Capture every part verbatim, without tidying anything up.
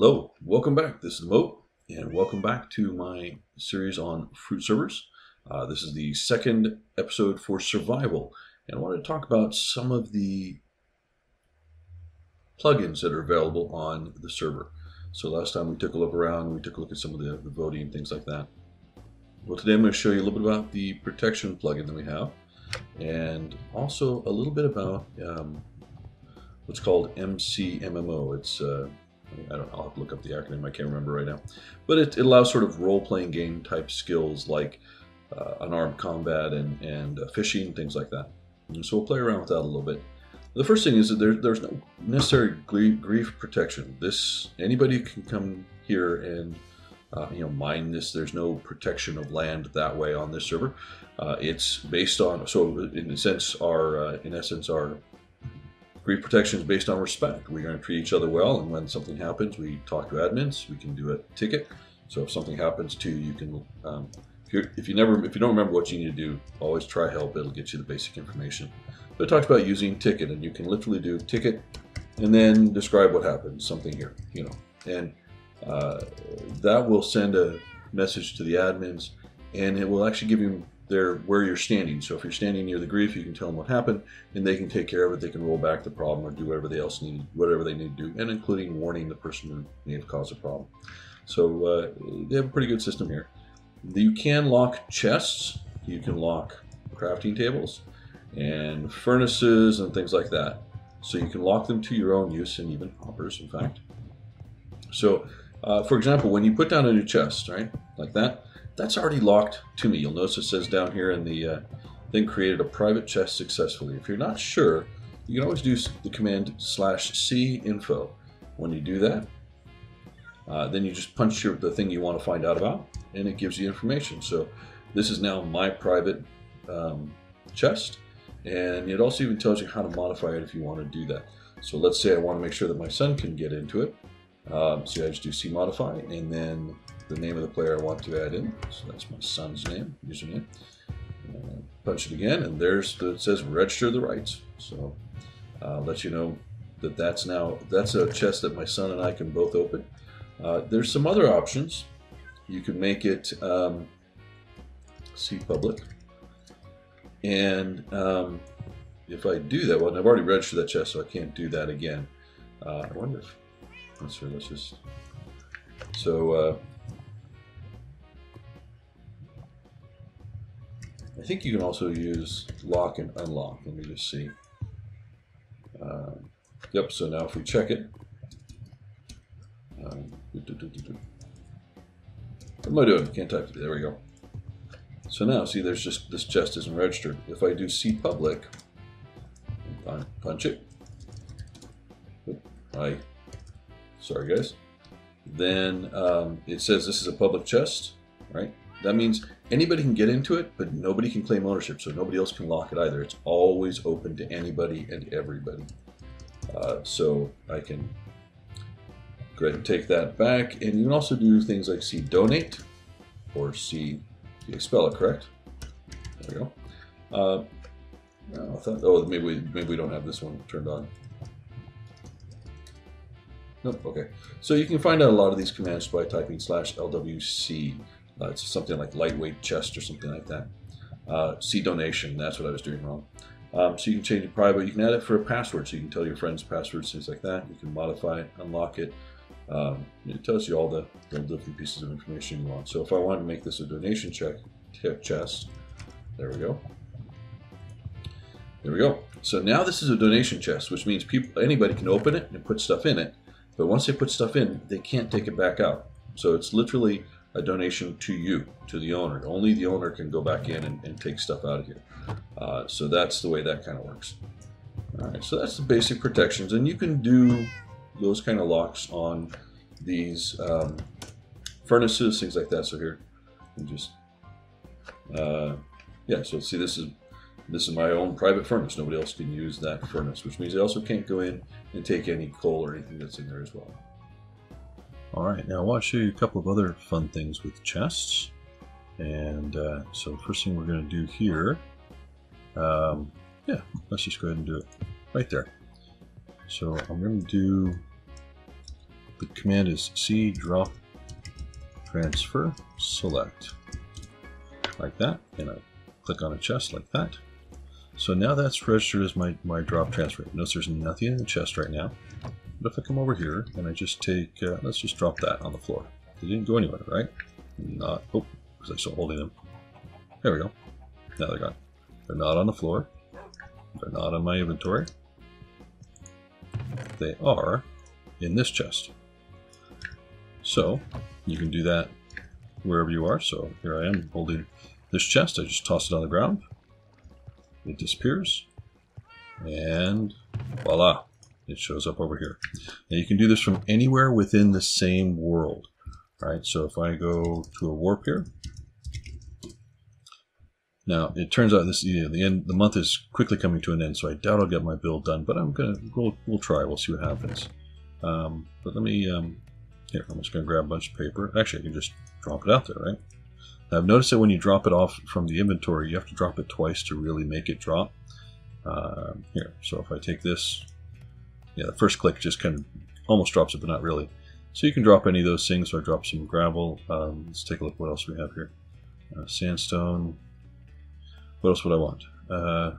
Hello, welcome back. This is the Moat, and welcome back to my series on fruit servers. Uh, this is the second episode for survival, and I wanted to talk about some of the plugins that are available on the server. So last time we took a look around, we took a look at some of the, the voting and things like that. Well, today I'm going to show you a little bit about the protection plugin that we have, and also a little bit about um, what's called M C M M O. It's uh, I don't know, I'll have to look up the acronym, I can't remember right now. But it, it allows sort of role-playing game type skills like uh, unarmed combat and, and uh, fishing, things like that. And so we'll play around with that a little bit. The first thing is that there, there's no necessary grief protection. This, anybody can come here and uh, you know, mine this. There's no protection of land that way on this server. Uh, it's based on, so in a sense, our, uh, in essence, our grief protection is based on respect. We're going to treat each other well, and when something happens, we talk to admins. We can do a ticket. So if something happens to you, you can, um, if, you're, if you never, if you don't remember what you need to do, always try help. It'll get you the basic information. But it talks about using ticket, and you can literally do ticket, and then describe what happened. Something here, you know, and uh, that will send a message to the admins, and it will actually give you They're where you're standing. So if you're standing near the grief, you can tell them what happened, and they can take care of it. They can roll back the problem or do whatever they else need, whatever they need to do, and including warning the person who may have caused a problem. So uh, they have a pretty good system here. You can lock chests, you can lock crafting tables, and furnaces and things like that. So you can lock them to your own use, and even hoppers, in fact. So, uh, for example, when you put down a new chest, right, like that. That's already locked to me. You'll notice it says down here in the uh, thing, created a private chest successfully. If you're not sure, you can always do the command slash C info. When you do that, uh, then you just punch your, the thing you want to find out about, and it gives you information. So this is now my private um, chest, and it also even tells you how to modify it if you want to do that. So let's say I want to make sure that my son can get into it. Um, so I just do C modify, and then the name of the player I want to add in. So that's my son's name, username. And punch it again, and there's the, it says register the rights. So uh, let you know that that's now, that's a chest that my son and I can both open. Uh, there's some other options. You can make it um, C public. And um, if I do that, well, I've already registered that chest, so I can't do that again. Uh, I wonder if, let's see, let's just, so, uh, I think you can also use lock and unlock. Let me just see. Uh, yep, so now if we check it, um, do, do, do, do, do. What am I doing? Can't type it. There we go. So now, see, there's just this chest isn't registered. If I do C public, and punch it. I, sorry guys. Then um, it says this is a public chest, right? That means anybody can get into it, but nobody can claim ownership, so nobody else can lock it either. It's always open to anybody and everybody. Uh, so I can go ahead and take that back. And you can also do things like C donate or C, you spell it correct. There we go. Uh, no, I thought, oh, maybe we, maybe we don't have this one turned on. Nope, okay. So you can find out a lot of these commands by typing slash L W C. Uh, it's something like lightweight chest or something like that. Uh, C donation, that's what I was doing wrong. Um, so you can change it private. You can add it for a password, so you can tell your friends passwords, things like that. You can modify it, unlock it. Um, it tells you all the, the different pieces of information you want. So if I wanted to make this a donation check, chest, there we go. There we go. So now this is a donation chest, which means people, anybody can open it and put stuff in it. But once they put stuff in, they can't take it back out. So it's literally a donation to you, to the owner. Only the owner can go back in and, and take stuff out of here. Uh, so that's the way that kind of works. All right, so that's the basic protections, and you can do those kind of locks on these um, furnaces, things like that. So here, and just uh, yeah. So see, this is this is my own private furnace. Nobody else can use that furnace, which means I also can't go in and take any coal or anything that's in there as well. All right, now I want to show you a couple of other fun things with chests. And uh, so first thing we're going to do here, um, yeah, let's just go ahead and do it right there. So I'm going to do The command is C drop transfer select, like that, and I click on a chest like that. So now that's registered as my, my drop transfer. Notice there's nothing in the chest right now. But if I come over here and I just take, uh, let's just drop that on the floor. It didn't go anywhere, right? Not, oh, because I'm still holding them. There we go. Now they're gone. They're not on the floor. They're not in my inventory. They are in this chest. So you can do that wherever you are. So here I am holding this chest. I just toss it on the ground. It disappears. And voila. It shows up over here. Now you can do this from anywhere within the same world. All right, so if I go to a warp here. Now it turns out this you know, the end the month is quickly coming to an end, so I doubt I'll get my build done, but I'm gonna we'll, we'll try, we'll see what happens. Um, but let me um here, I'm just gonna grab a bunch of paper. Actually I can just drop it out there, right? Now I've noticed that when you drop it off from the inventory, you have to drop it twice to really make it drop. Um, here, so if I take this, yeah, the first click just kind of almost drops it, but not really. So you can drop any of those things. So I dropped some gravel. Um, let's take a look what else we have here. Uh, sandstone. What else would I want? Uh,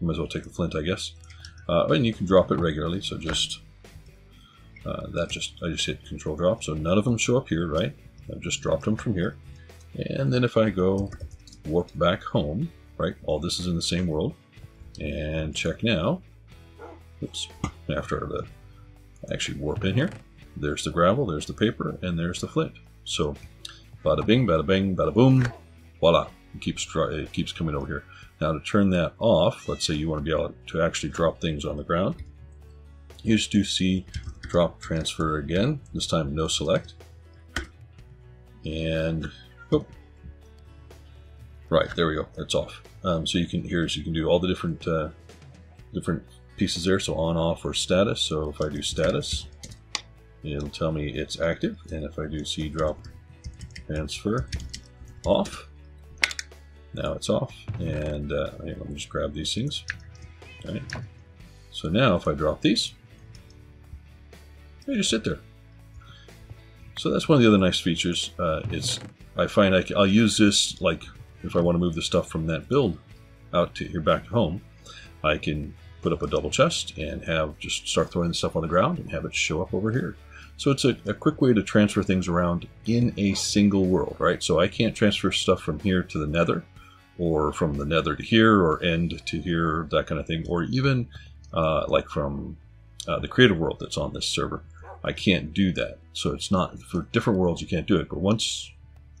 might as well take the flint, I guess. Uh, and you can drop it regularly. So just uh, that just I just hit control drop. So none of them show up here, right? I've just dropped them from here. And then if I go warp back home, right? All this is in the same world. And check now. Oops. After the actually warp in here, there's the gravel, there's the paper, and there's the flint. So, bada bing, bada bang, bada boom, voila! It keeps it keeps coming over here. Now to turn that off, let's say you want to be able to actually drop things on the ground, you just do C drop transfer again. This time no select, and oh, right there we go. That's off. Um, so you can here's you can do all the different uh, different. pieces there, so on, off, or status. So if I do status, it'll tell me it's active, and if I do C drop transfer off, now it's off. And uh, let me just grab these things. All right. So now if I drop these, they just sit there. So that's one of the other nice features. Uh, is I find I can, I'll use this like if I want to move the stuff from that build out to here back to home, I can put up a double chest and have just start throwing stuff on the ground and have it show up over here. So it's a, a quick way to transfer things around in a single world, right? So I can't transfer stuff from here to the nether, or from the nether to here, or end to here, that kind of thing, or even uh, like from uh, the creative world that's on this server. I can't do that. So it's not, for different worlds you can't do it, but once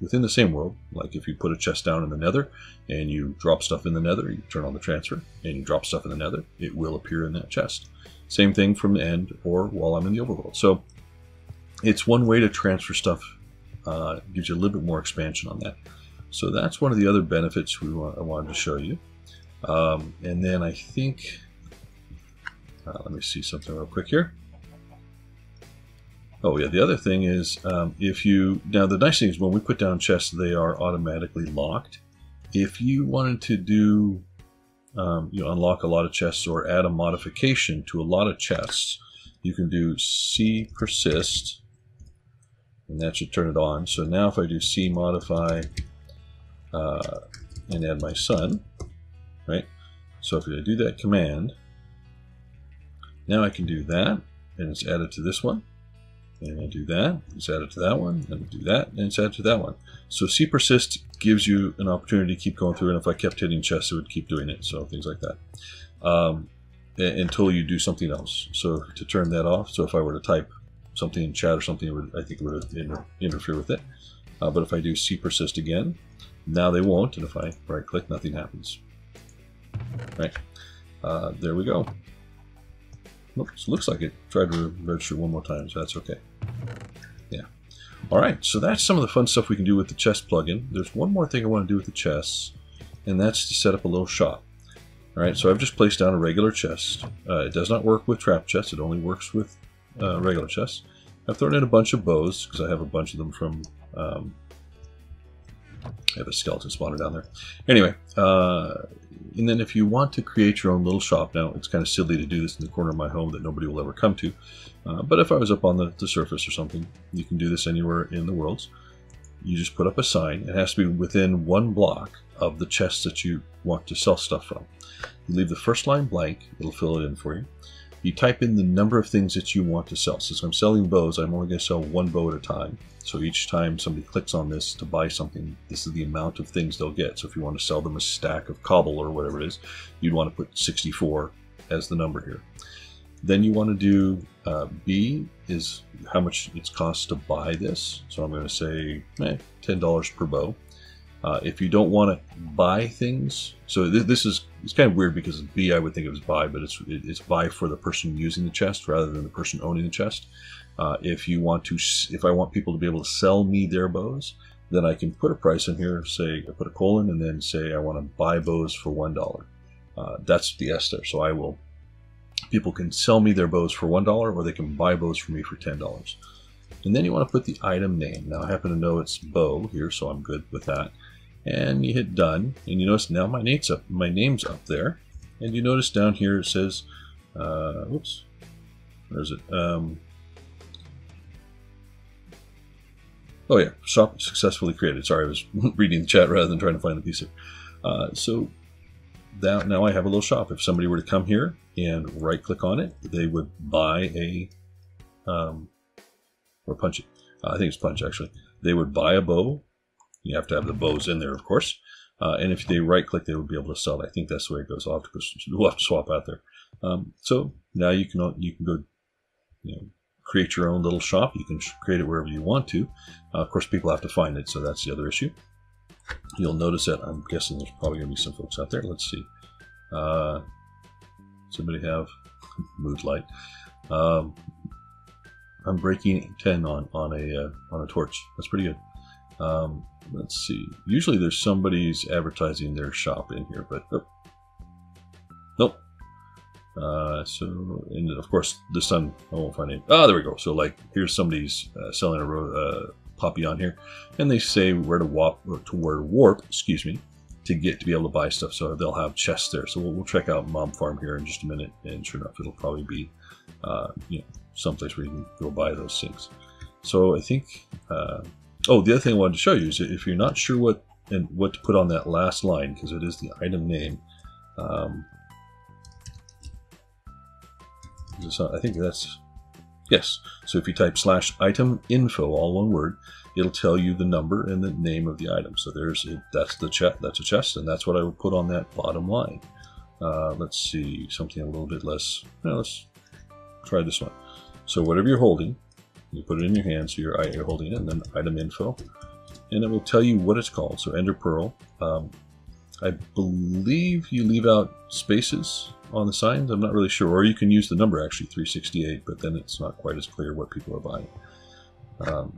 within the same world, like if you put a chest down in the nether and you drop stuff in the nether, you turn on the transfer and you drop stuff in the nether, it will appear in that chest. Same thing from the end or while I'm in the overworld. So it's one way to transfer stuff, uh, gives you a little bit more expansion on that. So that's one of the other benefits we want, I wanted to show you. Um, and then I think, uh, let me see something real quick here. Oh yeah, the other thing is um, if you, now the nice thing is when we put down chests, they are automatically locked. If you wanted to do, um, you know, unlock a lot of chests or add a modification to a lot of chests, you can do C persist, and that should turn it on. So now if I do C modify uh, and add my son, right? So if I do that command, now I can do that, and it's added to this one. And I do that, it's added to that one, and I do that, and it's added to that one. So C persist gives you an opportunity to keep going through, and if I kept hitting chests, it would keep doing it, so things like that. Um, until you do something else. So to turn that off, so if I were to type something in chat or something, it would, I think it would inter interfere with it. Uh, but if I do C persist again, now they won't, and if I right click, nothing happens. Right, uh, there we go. Oops, looks like it tried to register one more time, so that's okay. Yeah. Alright, so that's some of the fun stuff we can do with the chest plugin. There's one more thing I want to do with the chests, and that's to set up a little shop. Alright, so I've just placed down a regular chest. Uh, it does not work with trap chests, it only works with uh, regular chests. I've thrown in a bunch of bows, because I have a bunch of them from... Um, I have a skeleton spawner down there. Anyway, uh, And then if you want to create your own little shop, now it's kind of silly to do this in the corner of my home that nobody will ever come to, uh, but if I was up on the, the surface or something, you can do this anywhere in the world. You just put up a sign. It has to be within one block of the chest that you want to sell stuff from. You leave the first line blank, it'll fill it in for you. You type in the number of things that you want to sell. Since I'm selling bows, I'm only going to sell one bow at a time. So each time somebody clicks on this to buy something, this is the amount of things they'll get. So if you want to sell them a stack of cobble or whatever it is, you'd want to put sixty-four as the number here. Then you want to do uh, B is how much it costs to buy this. So I'm going to say eh, ten dollars per bow. Uh, if you don't want to buy things, so th this is it's kind of weird because B I would think it was buy, but it's it, it's buy for the person using the chest rather than the person owning the chest. Uh, if you want to, if I want people to be able to sell me their bows, then I can put a price in here. Say I put a colon and then say I want to buy bows for one dollar. Uh, that's the S there. So I will. People can sell me their bows for one dollar, or they can buy bows for me for ten dollars. And then you want to put the item name. Now I happen to know it's bow here, so I'm good with that. And you hit done, and you notice now my name's up. My name's up there, and you notice down here it says, uh, "Oops, where is it?" Um, oh yeah, shop successfully created. Sorry, I was reading the chat rather than trying to find the piece here. Uh, so that now I have a little shop. If somebody were to come here and right-click on it, they would buy a um, or punch it. Uh, I think it's punch actually. They would buy a bow. You have to have the bows in there, of course. Uh, and if they right-click, they would be able to sell it. I think that's the way it goes. I'll have to, go, we'll have to swap out there. Um, so now you can you can go, you know, create your own little shop. You can create it wherever you want to. Uh, of course, people have to find it, so that's the other issue. You'll notice that I'm guessing there's probably going to be some folks out there. Let's see. Uh, somebody have mood light. Um, I'm breaking ten on on a uh, on a torch. That's pretty good. Um, let's see. Usually there's somebody's advertising their shop in here, but oh, nope. Uh, so, and of course this time I won't find it. Ah, there we go. So like here's somebody's uh, selling a ro uh, poppy on here, and they say where to warp, or to where to warp, excuse me, to get to be able to buy stuff. So they'll have chests there. So we'll, we'll check out Mom Farm here in just a minute, and sure enough, it'll probably be uh, you know, someplace where you can go buy those things. So I think. Uh, Oh, the other thing I wanted to show you is if you're not sure what and what to put on that last line, because it is the item name. Um, I think that's yes. So if you type slash item info, all one word, it'll tell you the number and the name of the item. So there's it. That's the chest. That's a chest, and that's what I would put on that bottom line. Uh, let's see something a little bit less. No, let's try this one. So whatever you're holding. You put it in your hand, so you're, you're holding it, and then item info, and it will tell you what it's called. So Ender Pearl. Um, I believe you leave out spaces on the signs. I'm not really sure, or you can use the number actually three sixty-eight, but then it's not quite as clear what people are buying. Um,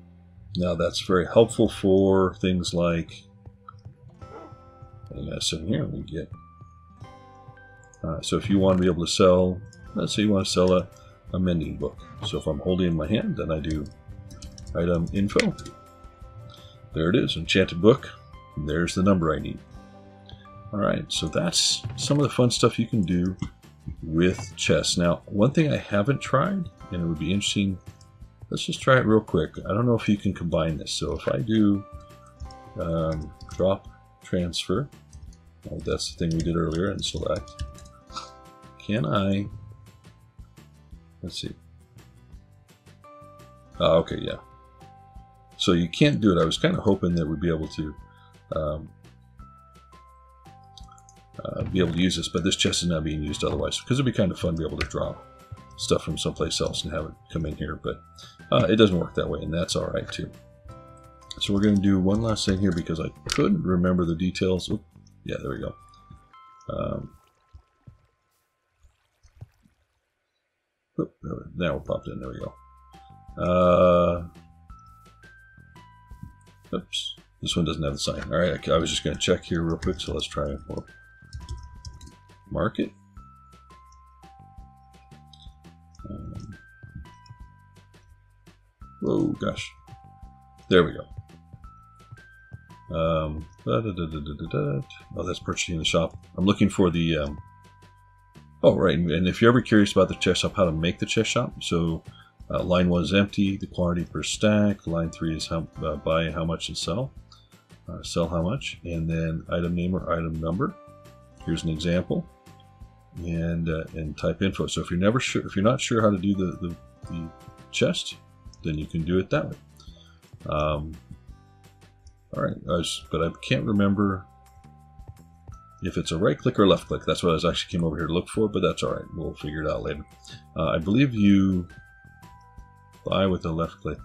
now that's very helpful for things like. Hang on a second here. Let me get. Uh, so if you want to be able to sell, let's say you want to sell a. a mending book. So if I'm holding it in my hand, then I do item info. There it is, enchanted book. And there's the number I need. All right, so that's some of the fun stuff you can do with chests. Now, one thing I haven't tried, and it would be interesting, let's just try it real quick. I don't know if you can combine this. So if I do um, drop transfer, well, that's the thing we did earlier, and select, can I Let's see. Uh, okay, yeah. So you can't do it. I was kind of hoping that we'd be able to um, uh, be able to use this, but this chest is not being used otherwise, because it'd be kind of fun to be able to drop stuff from someplace else and have it come in here, but uh, it doesn't work that way, and that's all right too. So we're going to do one last thing here because I couldn't remember the details. Oop, yeah, there we go. Um, Now it popped in. There we go. Uh, oops. This one doesn't have the sign. All right. I, I was just going to check here real quick, so let's try it. Mark it. Um, oh, gosh. There we go. Um, da, da, da, da, da, da, da. Oh, that's purchasing in the shop. I'm looking for the... Um, oh, right. And if you're ever curious about the chest shop, how to make the chest shop. So uh, line one is empty, the quantity per stack. Line three is how, uh, buy how much and sell. Uh, sell how much. And then item name or item number. Here's an example. And uh, and type info. So if you're never sure, if you're not sure how to do the, the, the chest, then you can do it that way. Um, all right, I was, but I can't remember if it's a right click or left click. That's what I was actually came over here to look for, but that's all right. We'll figure it out later. Uh, I believe you buy with a left click.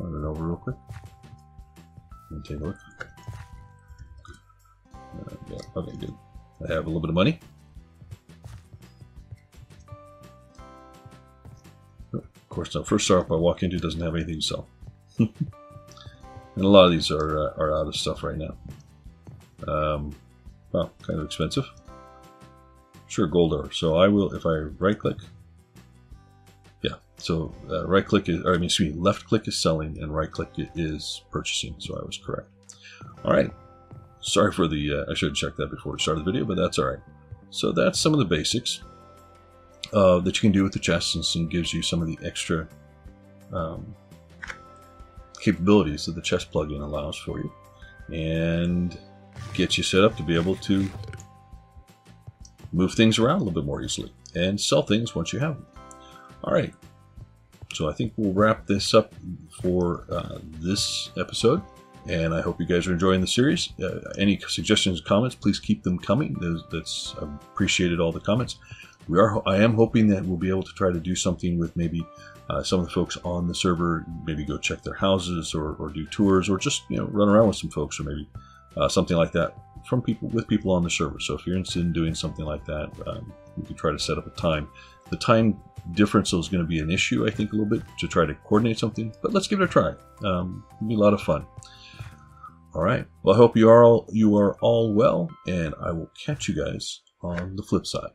Run it over real quick and take a look. Uh, yeah, okay, good. I have a little bit of money. Of course, the first shop I walk into doesn't have anything to sell. And a lot of these are, uh, are out of stuff right now. Um, well, kind of expensive. Sure, gold ore. So I will, if I right click. Yeah, so uh, right click is, or I mean, excuse me, left click is selling and right click is purchasing. So I was correct. All right. Sorry for the, uh, I should have checked that before we started the video, but that's all right. So that's some of the basics. Uh, that you can do with the chests, and gives you some of the extra um, capabilities that the chest plugin allows for you, and gets you set up to be able to move things around a little bit more easily and sell things once you have them. All right, so I think we'll wrap this up for uh, this episode, and I hope you guys are enjoying the series. Uh, any suggestions, comments, please keep them coming. There's, that's I appreciated all the comments. We are. I am hoping that we'll be able to try to do something with maybe uh, some of the folks on the server. Maybe go check their houses, or, or do tours, or just you know run around with some folks, or maybe uh, something like that from people with people on the server. So if you're interested in doing something like that, um, we could try to set up a time. The time difference is going to be an issue, I think, a little bit to try to coordinate something. But let's give it a try. Um, it'll be a lot of fun. All right. Well, I hope you are all you are all well, and I will catch you guys on the flip side.